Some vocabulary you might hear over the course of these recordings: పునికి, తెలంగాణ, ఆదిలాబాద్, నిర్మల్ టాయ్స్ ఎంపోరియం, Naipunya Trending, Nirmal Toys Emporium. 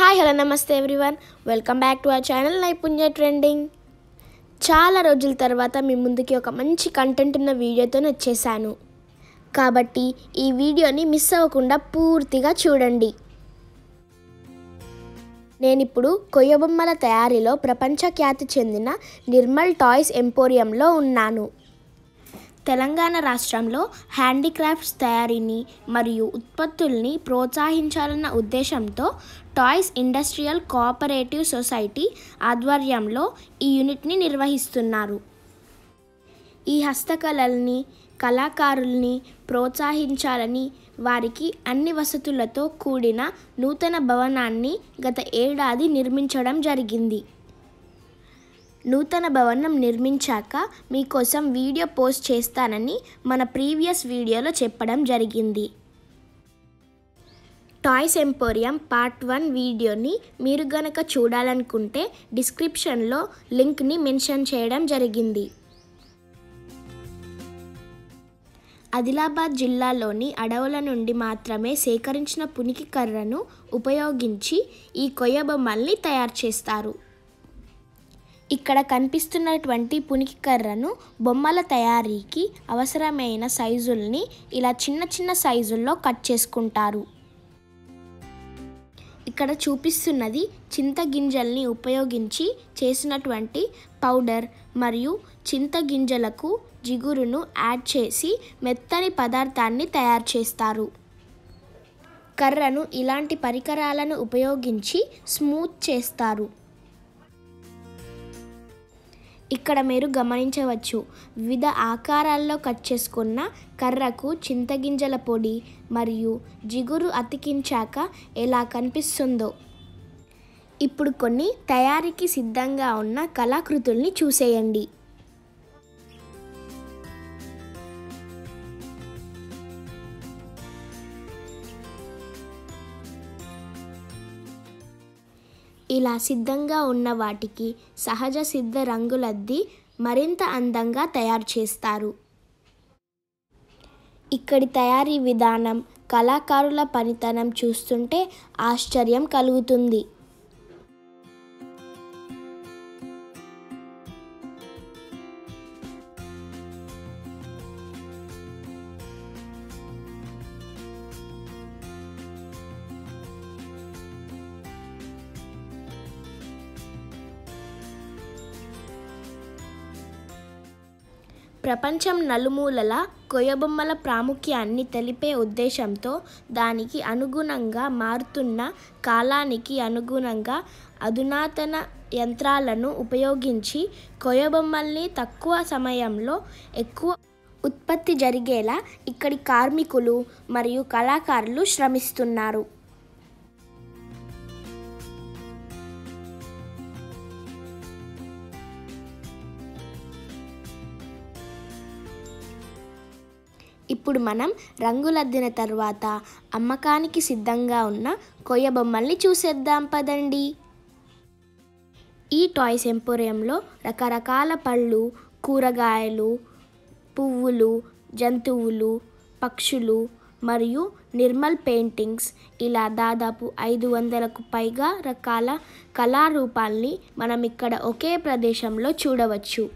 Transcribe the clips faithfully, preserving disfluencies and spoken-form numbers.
Hi hello నమస్తే everyone, welcome back to our channel Naipunya trending. చాలా రోజుల తర్వాత మీ ముందుకి ఒక మంచి కంటెంట్ ఉన్న వీడియోతో వచ్చేసాను. కాబట్టి ఈ వీడియోని మిస్ అవ్వకుండా పూర్తిగా చూడండి. నేను ఇప్పుడు కొయ్య బొమ్మల తయారీలో ప్రపంచ ఖ్యాతి చెందిన నిర్మల్ టాయ్స్ ఎంపోరియంలో ఉన్నాను. తెలంగాణ రాష్ట్రంలో హ్యాండీక్రాఫ్ట్స్ తయారీని మరియు ఉత్పత్తుల్ని ప్రోత్సహించాలన్న ఉద్దేశంతో టాయ్స్ ఇండస్ట్రియల్ కోఆపరేటివ్ సొసైటీ ఆధ్వర్యంలో ఈ యూనిట్ని నిర్వహిస్తున్నారు. ఈ హస్తకళల్ని కళాకారుల్ని ప్రోత్సహించాలని వారికి అన్ని వసతులతో కూడిన నూతన భవనాన్ని గత ఏడాది నిర్మించడం జరిగింది. నూతన భవనం నిర్మించాక మీకోసం వీడియో పోస్ట్ చేస్తానని మన ప్రీవియస్ వీడియోలో చెప్పడం జరిగింది. టాయ్స్ ఎంపోరియం పార్ట్ వన్ వీడియోని మీరు గనక చూడాలనుకుంటే డిస్క్రిప్షన్లో లింక్ని మెన్షన్ చేయడం జరిగింది. ఆదిలాబాద్ జిల్లాలోని అడవుల నుండి మాత్రమే సేకరించిన పునికి కర్రను ఉపయోగించి ఈ కొయ్య బొమ్మల్ని తయారు చేస్తారు. ఇక్కడ కనిపిస్తున్నటువంటి పునికి కర్రను బొమ్మల తయారీకి అవసరమైన సైజుల్ని ఇలా చిన్న చిన్న సైజుల్లో కట్ చేసుకుంటారు. ఇక్కడ చూపిస్తున్నది చింతగింజల్ని ఉపయోగించి చేసినటువంటి పౌడర్ మరియు చింతగింజలకు జిగురును యాడ్ చేసి మెత్తని పదార్థాన్ని తయారు చేస్తారు. కర్రను ఇలాంటి పరికరాలను ఉపయోగించి స్మూత్ చేస్తారు. ఇక్కడ మీరు గమనించవచ్చు, వివిధ ఆకారాల్లో కట్ చేసుకున్న కర్రకు చింతగింజల పొడి మరియు జిగురు అతికించాక ఎలా కనిపిస్తుందో. ఇప్పుడు కొన్ని తయారీకి సిద్ధంగా ఉన్న కళాకృతుల్ని చూసేయండి. ఇలా సిద్ధంగా ఉన్న వాటికి సహజ సిద్ధ రంగులద్ది మరింత అందంగా తయారు చేస్తారు. ఇక్కడి తయారీ విధానం, కళాకారుల పనితనం చూస్తుంటే ఆశ్చర్యం కలుగుతుంది. ప్రపంచం నలుమూలల కొయ్యబొమ్మల ప్రాముఖ్యాన్ని తెలిపే ఉద్దేశంతో దానికి అనుగుణంగా మారుతున్న కాలానికి అనుగుణంగా అధునాతన యంత్రాలను ఉపయోగించి కొయ్యబొమ్మల్ని తక్కువ సమయంలో ఎక్కువ ఉత్పత్తి జరిగేలా ఇక్కడి కార్మికులు మరియు కళాకారులు శ్రమిస్తున్నారు. ఇప్పుడు మనం రంగులద్దిన తర్వాత అమ్మకానికి సిద్ధంగా ఉన్న కొయ్య బొమ్మల్ని చూసేద్దాం పదండి. ఈ టాయ్స్ ఎంపోరియంలో రకరకాల పళ్ళు, కూరగాయలు, పువ్వులు, జంతువులు, పక్షులు మరియు నిర్మల్ పెయింటింగ్స్ ఇలా దాదాపు ఐదు వందలకు పైగా రకాల కళారూపాల్ని మనం ఇక్కడ ఒకే ప్రదేశంలో చూడవచ్చు.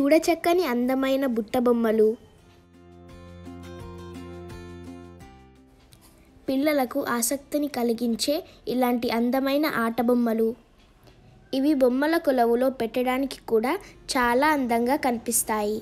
చూడచక్కని అందమైన బుట్ట బొమ్మలు, పిల్లలకు ఆసక్తిని కలిగించే ఇలాంటి అందమైన ఆట బొమ్మలు, ఇవి బొమ్మల కొలువులో పెట్టడానికి కూడా చాలా అందంగా కనిపిస్తాయి.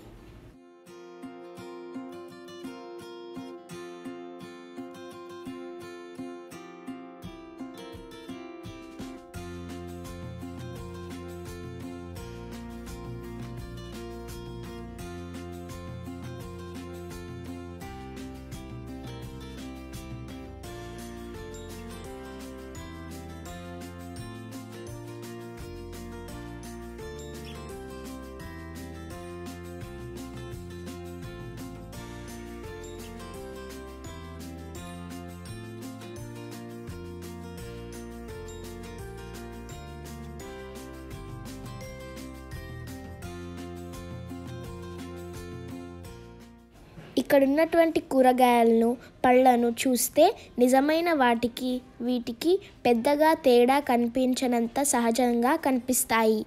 ఇక్కడ ఉన్నటువంటి కూరగాయలను పళ్ళను చూస్తే నిజమైన వాటికి వీటికి పెద్దగా తేడా కనిపించనంత సహజంగా కనిపిస్తాయి.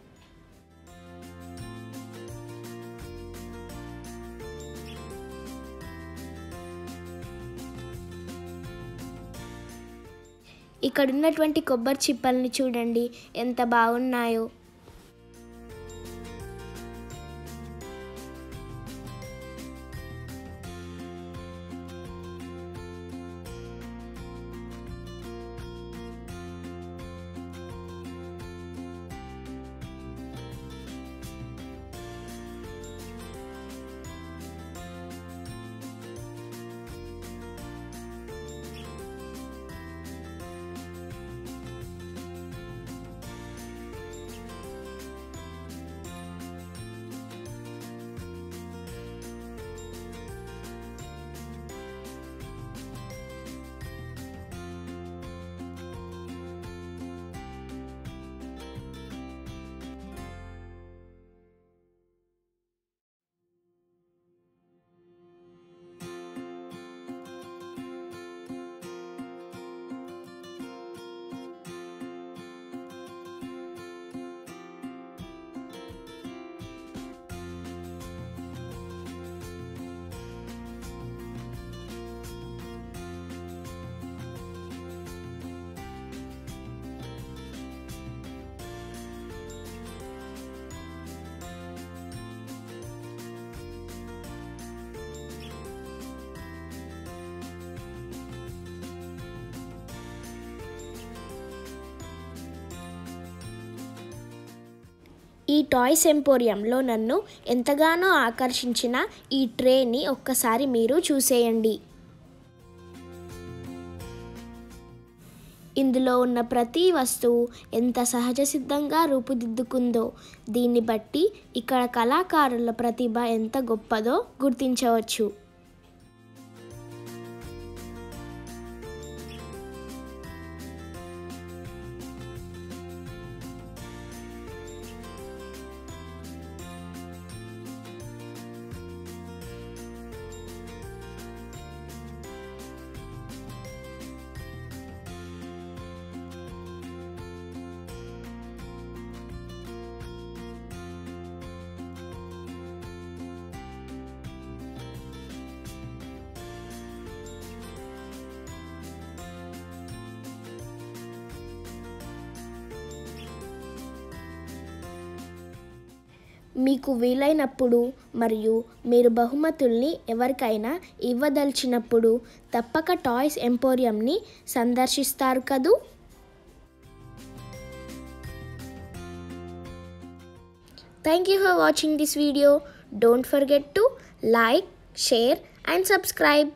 ఇక్కడ ఉన్నటువంటి కొబ్బరి చిప్పల్ని చూడండి ఎంత బాగున్నాయో. ఈ టాయ్స్ ఎంపోరియంలో నన్ను ఎంతగానో ఆకర్షించిన ఈ ట్రేని ఒక్కసారి మీరు చూసేయండి. ఇందులో ఉన్న ప్రతి వస్తువు ఎంత సహజ సిద్ధంగా రూపుదిద్దుకుందో దీన్ని బట్టి ఇక్కడ కళాకారుల ప్రతిభ ఎంత గొప్పదో గుర్తించవచ్చు. మీకు వీలైనప్పుడు మరియు మీరు బహుమతుల్ని ఎవరికైనా ఇవ్వదలిచినప్పుడు తప్పక టాయ్స్ ఎంపోరియంని సందర్శిస్తారు కదూ. Thank you for watching this video. Don't forget to like, share and subscribe.